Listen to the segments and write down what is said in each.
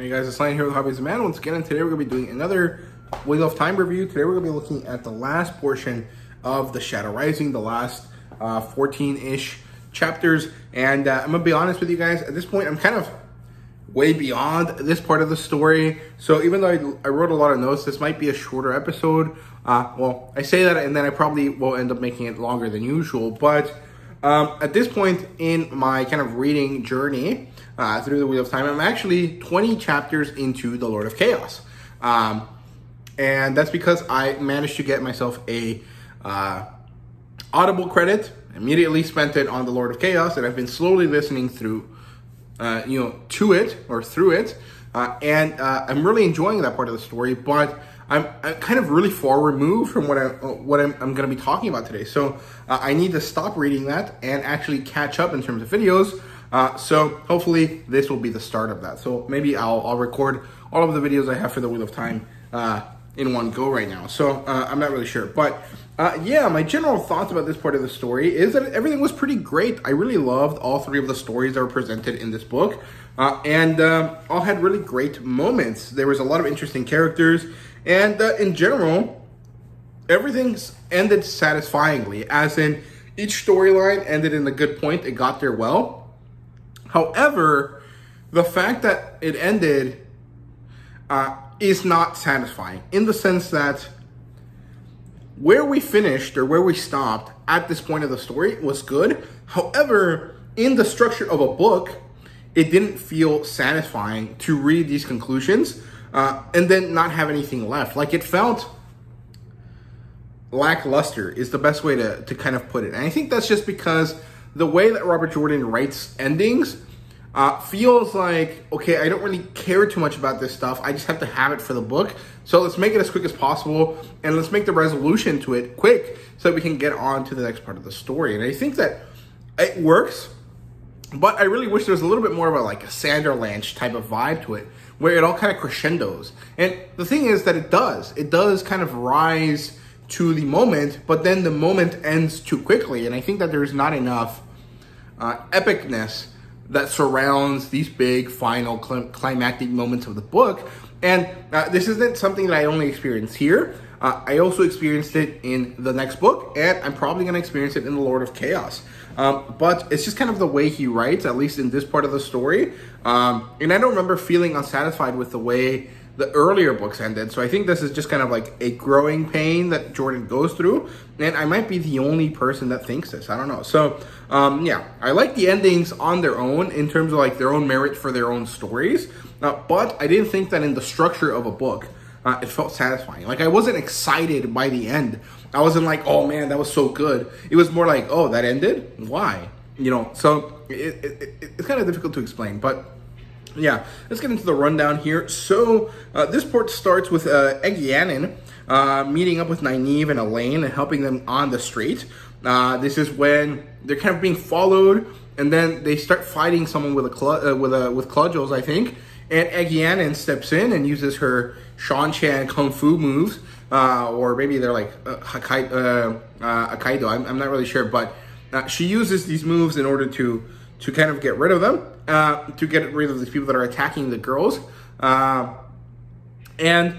Hey guys, it's Leane here with Hobbies of Man once again, and today we're going to be doing another Wheel of Time review. Today we're going to be looking at the last portion of The Shadow Rising, the last 14-ish chapters, and I'm going to be honest with you guys, at this point I'm kind of way beyond this part of the story, so even though I wrote a lot of notes, this might be a shorter episode. Well, I say that and then I probably will end up making it longer than usual, but at this point in my kind of reading journey through the Wheel of Time, I'm actually 20 chapters into The Lord of Chaos. And that's because I managed to get myself a Audible credit, immediately spent it on The Lord of Chaos, and I've been slowly listening through, to it, or through it. I'm really enjoying that part of the story, but I'm kind of really far removed from what I'm going to be talking about today. So I need to stop reading that and actually catch up in terms of videos. So hopefully this will be the start of that. So maybe I'll record all of the videos I have for the Wheel of Time in one go right now. So I'm not really sure. But yeah, my general thoughts about this part of the story is that everything was pretty great. I really loved all three of the stories that were presented in this book. All had really great moments. There was a lot of interesting characters. And in general, everything ended satisfyingly, as in each storyline ended in a good point. It got there well. However, the fact that it ended is not satisfying, in the sense that where we finished or where we stopped at this point of the story was good. However, in the structure of a book, it didn't feel satisfying to read these conclusions. And then not have anything left. Like, it felt lackluster is the best way to kind of put it. And I think that's just because the way that Robert Jordan writes endings feels like, okay, I don't really care too much about this stuff. I just have to have it for the book. So let's make it as quick as possible, and let's make the resolution to it quick so that we can get on to the next part of the story. And I think that it works, but I really wish there was a little bit more of a, like, a Sandra Lanch type of vibe to it, where it all kind of crescendos. And the thing is that it does kind of rise to the moment, but then the moment ends too quickly. And I think that there's not enough epicness that surrounds these big final climactic moments of the book. And this isn't something that I only experience here. I also experienced it in the next book, and I'm probably going to experience it in The Lord of Chaos. But it's just kind of the way he writes, at least in this part of the story. And I don't remember feeling unsatisfied with the way the earlier books ended. So I think this is just kind of like a growing pain that Jordan goes through. And I might be the only person that thinks this. I don't know. So yeah, I like the endings on their own in terms of like their own merit for their own stories. But I didn't think that in the structure of a book, it felt satisfying. Like, I wasn't excited by the end. I wasn't like, oh man, that was so good. It was more like, oh, that ended? Why? You know, so it's kind of difficult to explain. But yeah, let's get into the rundown here. So this part starts with Egg Yanan meeting up with Nynaeve and Elaine and helping them on the street. This is when they're kind of being followed, and then they start fighting someone with cudgels, I think. And Egg Yanan steps in and uses her Seanchan kung fu moves, or maybe they're like Hokkaido, I'm not really sure, but she uses these moves in order to kind of get rid of them, to get rid of these people that are attacking the girls. Well,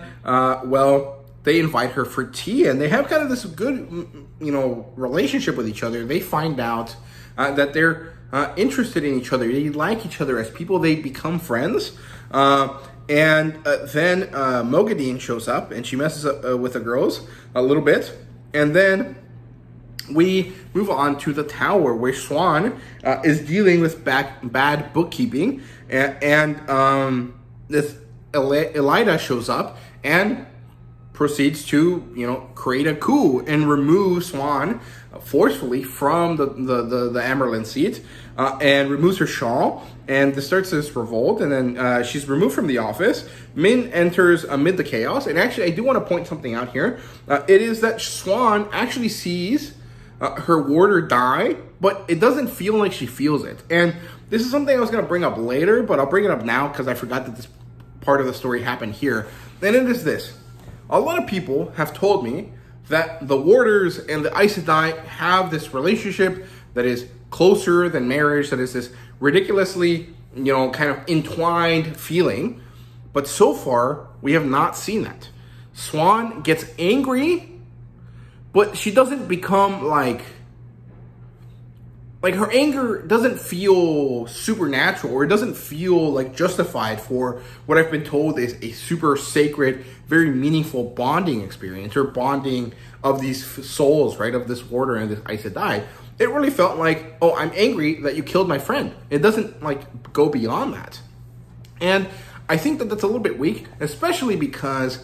they invite her for tea, and they have kind of this good, you know, relationship with each other. They find out that they're interested in each other. They like each other as people. They become friends. Then Moghedien shows up, and she messes up with the girls a little bit. And then we move on to the tower, where Swan is dealing with bad bookkeeping. And this Elida shows up and proceeds to, you know, create a coup and remove Swan forcefully from the Amarylline seat, and removes her shawl, and this starts this revolt, and then she's removed from the office. Min enters amid the chaos, and actually I do want to point something out here. It is that Swan actually sees her warder die, but it doesn't feel like she feels it. And this is something I was going to bring up later, but I'll bring it up now because I forgot that this part of the story happened here. And it is this. A lot of people have told me that the warders and the Aes Sedai have this relationship that is closer than marriage, that is this ridiculously, you know, kind of entwined feeling. But so far, we have not seen that. Swan gets angry, but she doesn't become like her anger doesn't feel supernatural, or it doesn't feel like justified for what I've been told is a super sacred, very meaningful bonding experience, or bonding of these souls, right? Of this order and this Aes Sedai. It really felt like, oh, I'm angry that you killed my friend. It doesn't like go beyond that. And I think that that's a little bit weak, especially because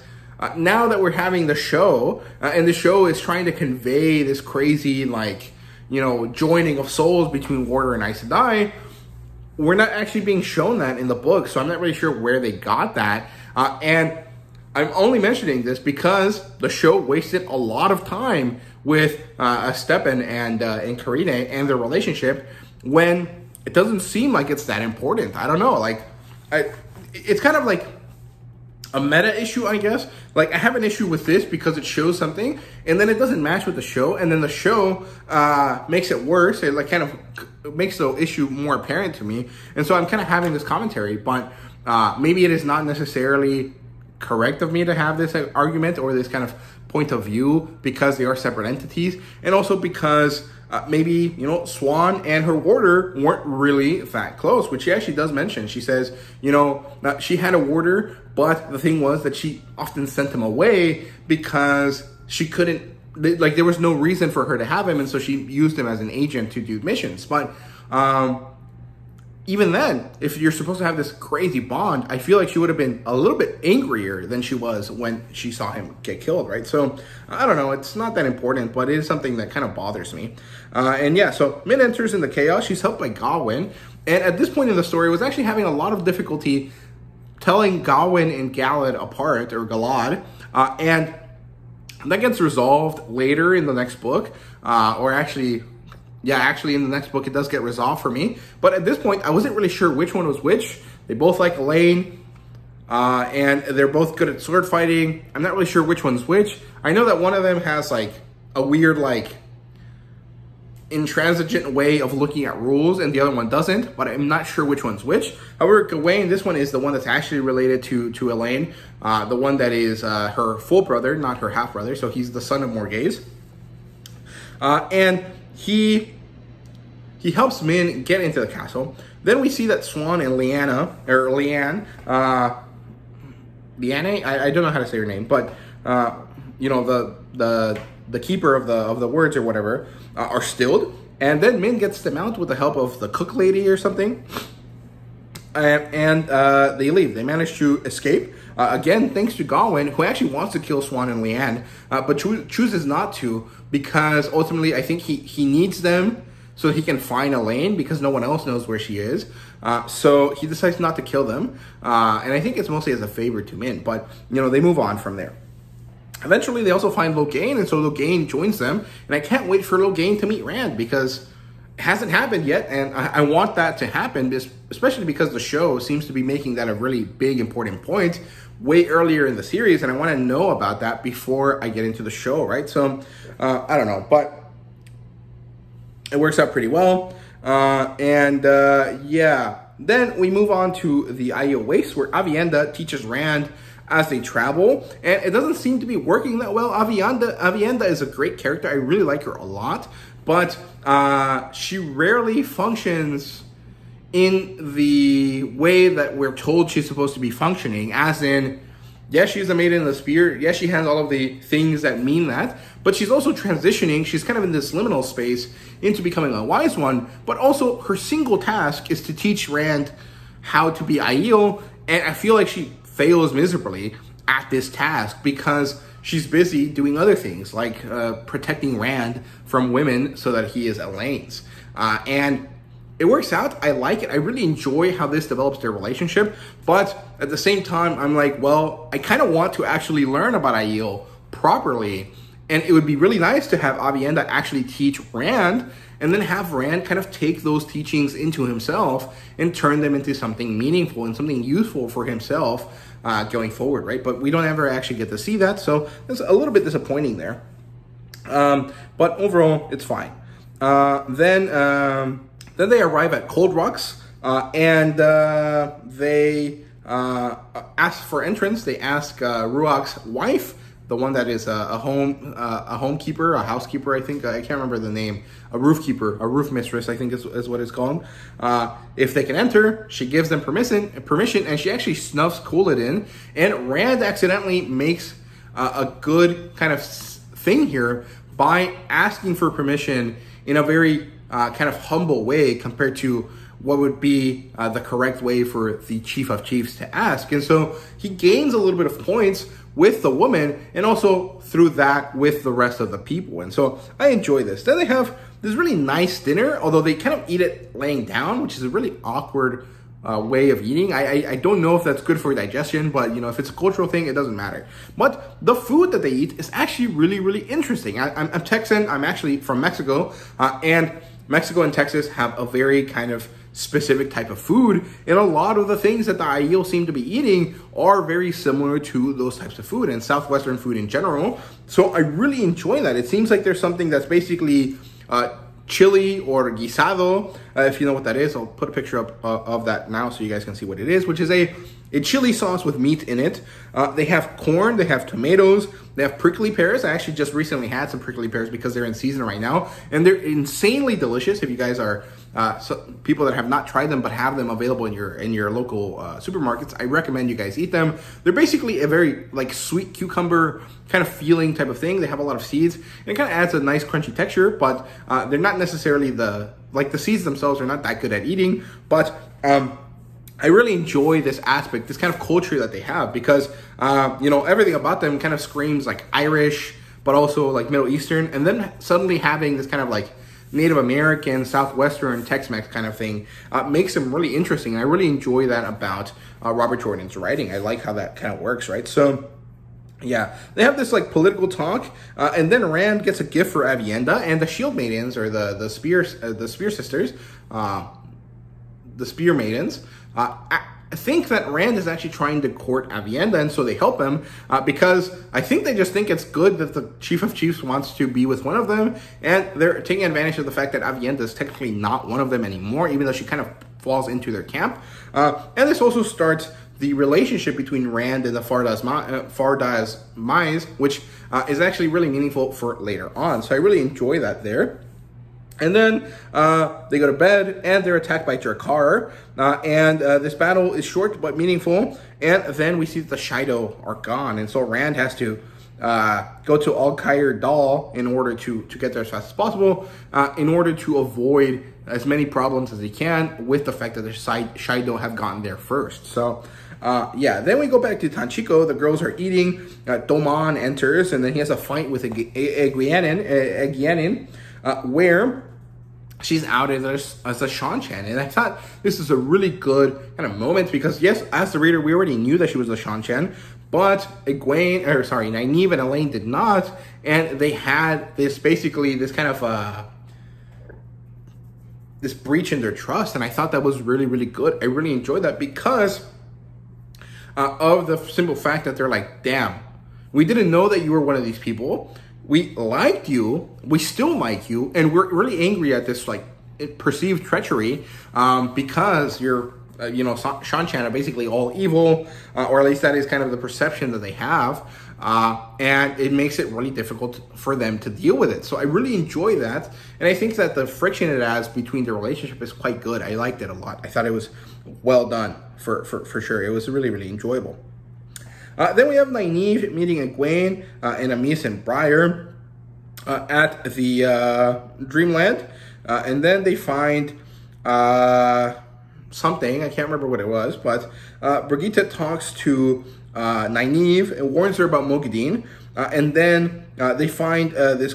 now that we're having the show, and the show is trying to convey this crazy, like, you know, joining of souls between Order and Aes Sedai, we're not actually being shown that in the book, so I'm not really sure where they got that. And I'm only mentioning this because the show wasted a lot of time with Stepan and Karine and their relationship, when it doesn't seem like it's that important. I don't know, like, it's kind of like a meta issue, I guess. Like, I have an issue with this because it shows something, and then it doesn't match with the show, and then the show makes it worse. It like kind of makes the issue more apparent to me, and so I'm kind of having this commentary. But maybe it is not necessarily correct of me to have this argument or this kind of point of view, because they are separate entities, and also because maybe, you know, Swan and her warder weren't really that close, which she actually does mention. She says, you know, she had a warder, but the thing was that she often sent him away because she couldn't, like, there was no reason for her to have him, and so she used him as an agent to do missions. But even then, if you're supposed to have this crazy bond, I feel like she would have been a little bit angrier than she was when she saw him get killed, right? So, I don't know. It's not that important, but it is something that kind of bothers me. And yeah, so Min enters into chaos. She's helped by Gawain. And at this point in the story, I was actually having a lot of difficulty telling Gawain and Galad apart, or Galad. And that gets resolved later in the next book, or actually... yeah, actually in the next book, it does get resolved for me. But at this point, I wasn't really sure which one was which. They both like Elaine, and they're both good at sword fighting. I'm not really sure which one's which. I know that one of them has like a weird, like, intransigent way of looking at rules, and the other one doesn't, but I'm not sure which one's which. However, Gawain, this one is the one that's actually related to Elaine, the one that is her full brother, not her half-brother, so he's the son of Morghese. And... He helps Min get into the castle. Then we see that Swan and Leane, I don't know how to say her name, but you know, the keeper of the words or whatever, are stilled, and then Min gets them out with the help of the cook lady or something, and they leave. They manage to escape. Again, thanks to Gawain, who actually wants to kill Swan and Leane, but chooses not to, because ultimately I think he needs them so he can find Elaine, because no one else knows where she is. So he decides not to kill them. And I think it's mostly as a favor to Min, but, you know, they move on from there. Eventually, they also find Logain, and so Logain joins them. And I can't wait for Logain to meet Rand, because... hasn't happened yet, and I want that to happen, especially because the show seems to be making that a really big, important point way earlier in the series, and I want to know about that before I get into the show, right? So, I don't know, but it works out pretty well, yeah. Then we move on to the Aiel Waste, where Aviendha teaches Rand as they travel, and it doesn't seem to be working that well. Aviendha is a great character. I really like her a lot, but she rarely functions in the way that we're told she's supposed to be functioning, as in, yes, she's a maiden of the spear, yes, she has all of the things that mean that, but she's also transitioning. She's kind of in this liminal space into becoming a wise one, but also her single task is to teach Rand how to be Aiel, and I feel like she fails miserably at this task because she's busy doing other things, like protecting Rand from women so that he is Elaine's. And it works out. I like it. I really enjoy how this develops their relationship. But at the same time, I'm like, well, I kind of want to actually learn about Aiel properly. And it would be really nice to have Aviendha actually teach Rand, and then have Rand kind of take those teachings into himself and turn them into something meaningful and something useful for himself going forward, right? But we don't ever actually get to see that, so that's a little bit disappointing there. But overall, it's fine. Then they arrive at Cold Rocks, and they ask for entrance. They ask Ruach's wife, the one that is a housekeeper, I think. I can't remember the name. A roof keeper, a roof mistress, I think is what it's called. If they can enter, she gives them permission, and she actually snuffs Couladin. And Rand accidentally makes a good kind of thing here by asking for permission in a very kind of humble way compared to what would be the correct way for the Chief of Chiefs to ask. And so he gains a little bit of points with the woman, and also through that with the rest of the people. And so I enjoy this. Then they have this really nice dinner, although they kind of eat it laying down, which is a really awkward way of eating. I don't know if that's good for digestion, but you know, if it's a cultural thing, it doesn't matter. But the food that they eat is actually really, really interesting. I'm Texan, I'm actually from Mexico, and Mexico and Texas have a very kind of specific type of food, and a lot of the things that the Aiel seem to be eating are very similar to those types of food and Southwestern food in general. So I really enjoy that. It seems like there's something that's basically chili or guisado. If you know what that is, I'll put a picture up of that now so you guys can see what it is, which is a chili sauce with meat in it. They have corn, they have tomatoes, they have prickly pears. I actually just recently had some prickly pears because they're in season right now, and they're insanely delicious. If you guys are people that have not tried them but have them available in your local supermarkets, I recommend you guys eat them. They're basically a very like sweet cucumber kind of feeling type of thing. They have a lot of seeds, and it kind of adds a nice crunchy texture, but they're not necessarily the seeds themselves are not that good at eating, but I really enjoy this aspect, this kind of culture that they have, because you know, everything about them kind of screams like Irish, but also like Middle Eastern, and then suddenly having this kind of like Native American, Southwestern, Tex-Mex kind of thing makes them really interesting. I really enjoy that about Robert Jordan's writing. I like how that kind of works, right? So yeah, they have this like political talk, and then Rand gets a gift for Aviendha and the Shield Maidens, or the Spear Maidens. I think that Rand is actually trying to court Aviendha, and so they help him because I think they just think it's good that the Chief of Chiefs wants to be with one of them, and they're taking advantage of the fact that Aviendha is technically not one of them anymore, even though she kind of falls into their camp. And this also starts the relationship between Rand and the Fardaz Mize, which is actually really meaningful for later on. So I really enjoy that there. And then they go to bed, and they're attacked by Drakkar, and this battle is short but meaningful, and then we see that the Shaido are gone, and so Rand has to go to Alcair Dal in order to get there as fast as possible, in order to avoid as many problems as he can with the fact that the Shaido have gotten there first. So yeah, then we go back to Tanchico. The girls are eating. Doman enters, and then he has a fight with Egg Yanan, where she's outed as a Seanchan. And I thought this is a really good kind of moment because, yes, as the reader, we already knew that she was a Seanchan, but Nynaeve and Elaine did not. And they had this breach in their trust. And I thought that was really, really good. I really enjoyed that because of the simple fact that they're like, damn, we didn't know that you were one of these people. We liked you, we still like you, and we're really angry at this like perceived treachery because you're, you know, Seanchan are basically all evil, or at least that is kind of the perception that they have, and it makes it really difficult for them to deal with it. So I really enjoy that, and I think that the friction it adds between their relationship is quite good. I liked it a lot. I thought it was well done for sure. It was really, really enjoyable. Then we have Nynaeve meeting Egwene and Amis and Briar at the Dreamland. And then they find something. I can't remember what it was. But Brigitte talks to Nynaeve and warns her about Moghedien. And then they find this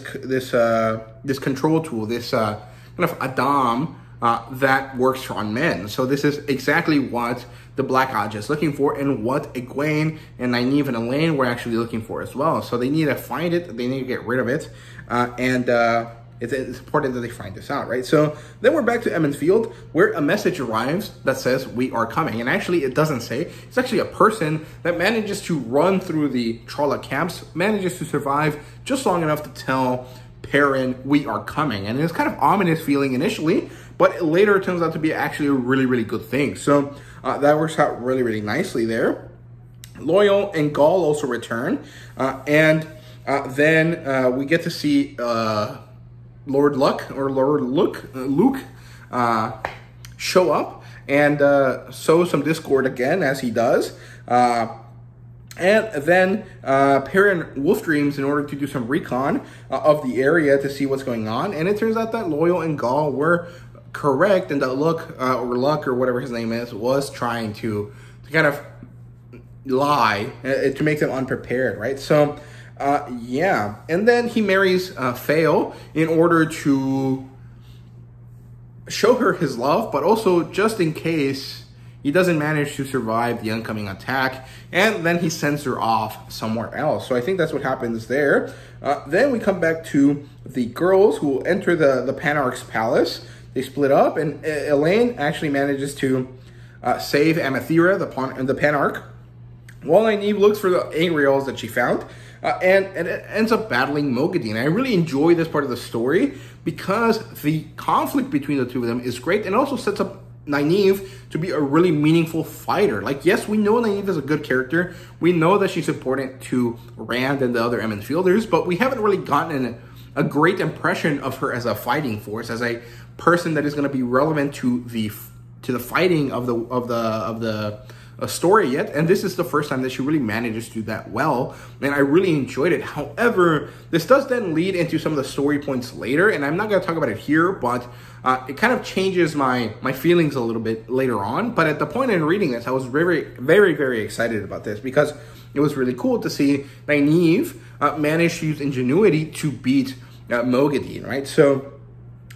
control tool, this kind of Adam that works on men. So this is exactly what the Black Lodge is looking for, and what Egwene and Nynaeve and Elaine were actually looking for as well. So they need to find it, they need to get rid of it, and it's important that they find this out, right? So then we're back to Emmons Field, where a message arrives that says, we are coming. And actually, it doesn't say. It's actually a person that manages to run through the Trolla camps, manages to survive just long enough to tell Perrin, we are coming. And it's kind of ominous feeling initially, but later it turns out to be actually a really, really good thing. So that works out really, really nicely there. Loyal and Gaul also return, and then we get to see Lord Luc show up and sow some discord again, as he does. And then Perrin wolf dreams in order to do some recon of the area to see what's going on. And it turns out that Loyal and Gaul were correct, and that Luc or whatever his name is was trying to kind of lie to make them unprepared, right? So yeah, and then he marries Faile in order to show her his love, but also just in case he doesn't manage to survive the oncoming attack, and then he sends her off somewhere else. So I think that's what happens there. Then we come back to the girls who enter the Panarch's palace. They split up, and Elaine actually manages to save Amathera, the Panarch, while Nynaeve looks for the Angreals that she found, and it ends up battling Moghedien. I really enjoy this part of the story because the conflict between the two of them is great, and also sets up Nynaeve to be a really meaningful fighter. Like, yes, we know Nynaeve is a good character. We know that she's important to Rand and the other Emin Fielders, but we haven't really gotten a great impression of her as a fighting force, as a person that is going to be relevant to the fighting of the story yet. And this is the first time that she really manages to do that well, and I really enjoyed it. However, this does then lead into some of the story points later, and I'm not going to talk about it here, but it kind of changes my feelings a little bit later on. But at the point in reading this, I was very, very, very excited about this because it was really cool to see Nynaeve manage to use ingenuity to beat Moghedien, right? So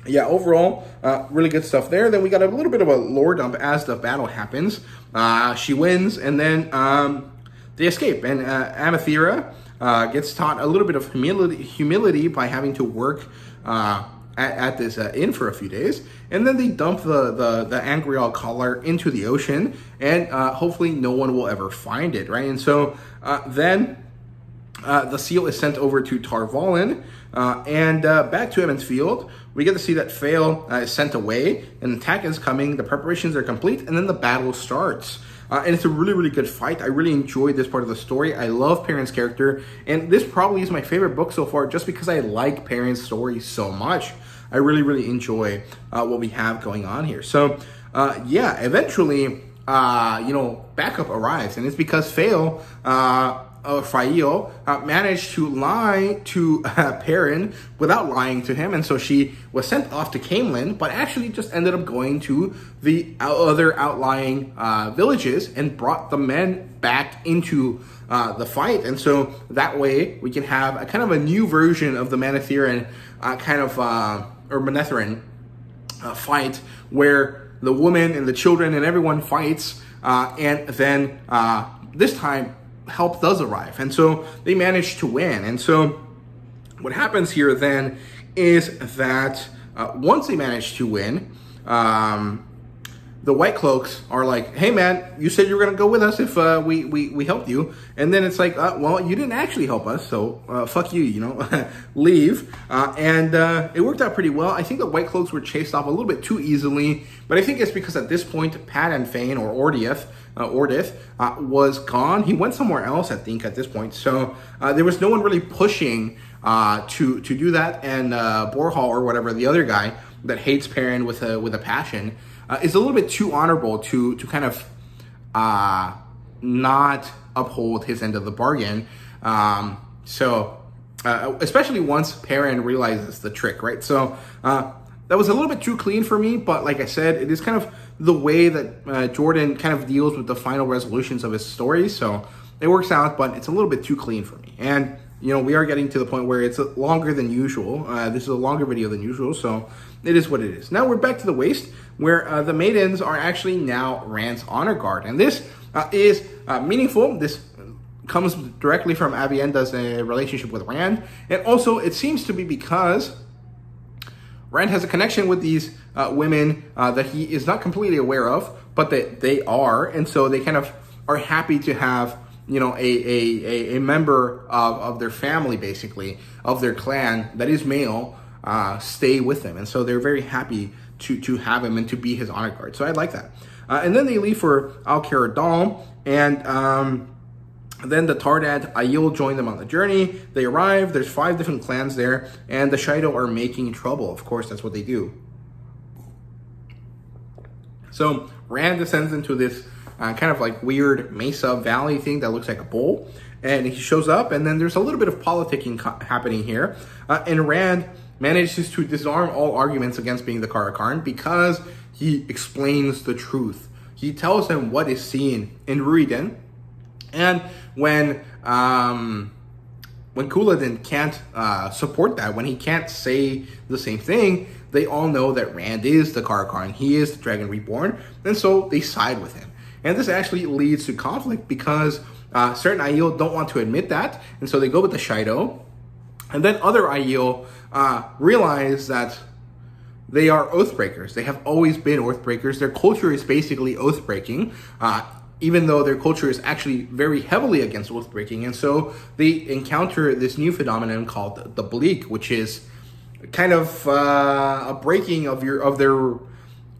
yeah, overall, really good stuff there. Then we got a little bit of a lore dump as the battle happens. She wins, and then they escape. And Amathera gets taught a little bit of humility by having to work at this inn for a few days. And then they dump the Angreal collar into the ocean, and hopefully no one will ever find it, right? And so then the seal is sent over to Tarvalin, and back to Emmonsfield. We get to see that Faile is sent away, an attack is coming, the preparations are complete, and then the battle starts. And it's a really, really good fight. I really enjoyed this part of the story. I love Perrin's character, and this probably is my favorite book so far just because I like Perrin's story so much. I really, really enjoy what we have going on here. So, yeah, eventually, backup arrives, and it's because Faile... Faile managed to lie to Perrin without lying to him, and so she was sent off to Camelin, but actually just ended up going to the other outlying villages and brought the men back into the fight. And so that way we can have a kind of a new version of the Manethrin fight, where the women and the children and everyone fights, and then this time help does arrive, and so they manage to win. And so what happens here then is that once they manage to win, the White Cloaks are like, hey man, you said you were gonna go with us if we helped you. And then it's like, well, you didn't actually help us, so fuck you, leave. And it worked out pretty well. I think the White Cloaks were chased off a little bit too easily, but I think it's because at this point, Pat and Fane, or Ordeith was gone. He went somewhere else, I think, at this point. So there was no one really pushing to do that. And Borhal, or whatever, the other guy that hates Perrin with a passion, is a little bit too honorable to kind of not uphold his end of the bargain. So especially once Perrin realizes the trick, right? So that was a little bit too clean for me, but like I said, it is kind of the way that Jordan kind of deals with the final resolutions of his story. So it works out, but it's a little bit too clean for me. And we are getting to the point where it's longer than usual. This is a longer video than usual, so it is what it is. Now we're back to the Waste, where the Maidens are actually now Rand's honor guard. And this is meaningful. This comes directly from Aviendha's relationship with Rand. And also, it seems to be because Rand has a connection with these women that he is not completely aware of, but that they are. And so they kind of are happy to have a member of their family, basically, of their clan that is male, stay with them. And so they're very happy to have him and to be his honor guard. So I like that. And then they leave for Alcair Dal, and then the Tardant Aiel join them on the journey. They arrive. There's 5 different clans there, and the Shaido are making trouble. Of course, that's what they do. So Rand descends into this kind of like weird mesa valley thing that looks like a bowl, and he shows up, and then there's a little bit of politicking happening here, and Rand manages to disarm all arguments against being the Karakhan because he explains the truth. He tells them what is seen in Rhuidean, and when Couladin can't support that, when he can't say the same thing, they all know that Rand is the Karakhan, he is the Dragon Reborn, and so they side with him. And this actually leads to conflict because certain Aiel don't want to admit that, and so they go with the Shaido, and then other Aiel realize that they are Oathbreakers. They have always been Oathbreakers. Their culture is basically Oathbreaking, even though their culture is actually very heavily against Oathbreaking. And so they encounter this new phenomenon called the Bleak, which is kind of a breaking of their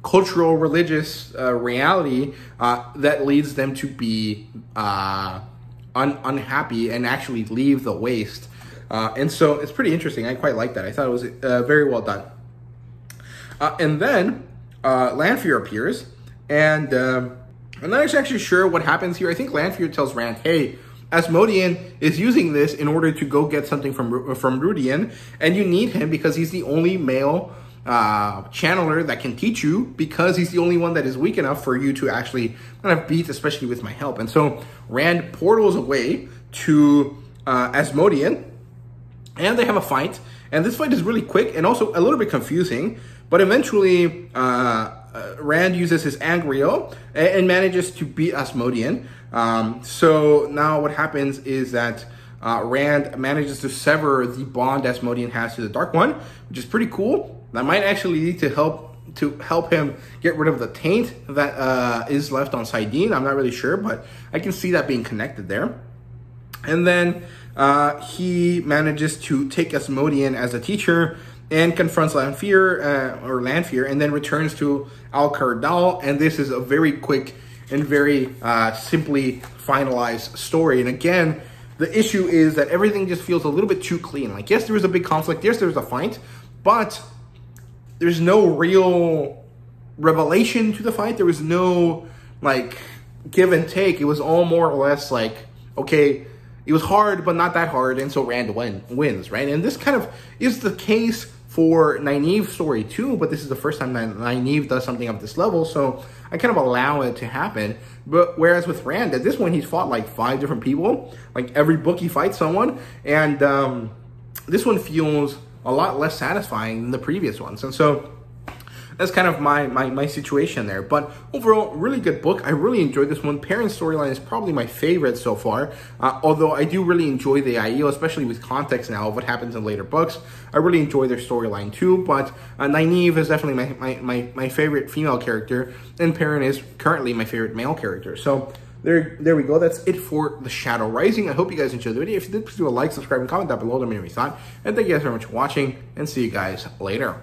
cultural, religious reality that leads them to be unhappy and actually leave the waste. And so it's pretty interesting. I quite like that. I thought it was very well done. And then Lanfear appears, and I'm not actually sure what happens here. I think Lanfear tells Rand, hey, Asmodean is using this in order to go get something from Rhuidean, and you need him because he's the only male channeler that can teach you, because he's the only one that is weak enough for you to actually kind of beat, especially with my help. And so Rand portals away to Asmodean, and they have a fight. And this fight is really quick and also a little bit confusing, but eventually Rand uses his Angreal and manages to beat Asmodean. So now what happens is that Rand manages to sever the bond Asmodean has to the Dark One, which is pretty cool. That might actually lead to help him get rid of the taint that is left on Sidene. I'm not really sure, but I can see that being connected there. And then he manages to take Asmodean as a teacher and confronts Lanfear, and then returns to Alcair Dal. And this is a very quick and very simply finalized story. And again, the issue is that everything just feels a little bit too clean. Like, yes, there was a big conflict. Yes, there was a fight, but there's no real revelation to the fight. There was no, like, give and take. It was all more or less like, okay, it was hard, but not that hard, and so Rand wins, right? And this kind of is the case for Nynaeve's story too, but this is the first time Nynaeve does something of this level, so I kind of allow it to happen. But whereas with Rand, at this point, he's fought like 5 different people. Like, every book he fights someone, and this one feels a lot less satisfying than the previous ones. And so that's kind of my situation there. But overall, really good book. I really enjoyed this one. Perrin's storyline is probably my favorite so far, although I do really enjoy the Aiel, especially with context now of what happens in later books. I really enjoy their storyline too, but Nynaeve is definitely my favorite female character, and Perrin is currently my favorite male character. So there we go. That's it for The Shadow Rising. I hope you guys enjoyed the video. If you did, please do a like, subscribe, and comment down below. Let me know what you thought. And thank you guys very much for watching, and see you guys later.